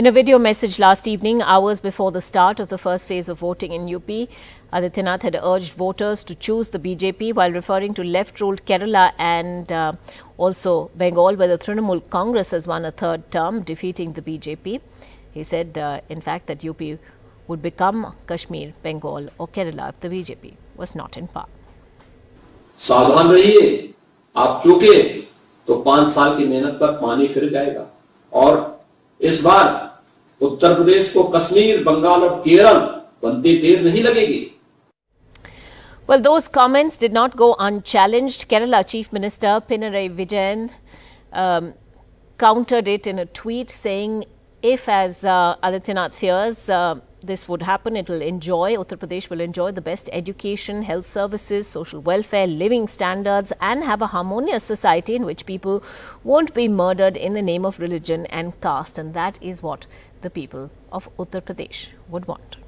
In a video message last evening, hours before the start of the first phase of voting in UP, Adityanath had urged voters to choose the BJP while referring to left-ruled Kerala and also Bengal, where the Trinamool Congress has won a third term, defeating the BJP. He said, in fact, that UP would become Kashmir, Bengal or Kerala if the BJP was not in power. सावधान रहिए, आप चूके तो 5 साल की मेहनत पर पानी फिर जाएगा। और इस बार उत्तर प्रदेश को कश्मीर, बंगाल और केरल बनती देर नहीं लगेगी। Well, those comments did not go unchallenged. Kerala Chief Minister Pinarayi Vijayan countered it in a tweet, saying, if, as Adityanath fears, this would happen, Uttar Pradesh will enjoy the best education, health services, social welfare, living standards, and have a harmonious society in which people won't be murdered in the name of religion and caste. And that is what the people of Uttar Pradesh would want.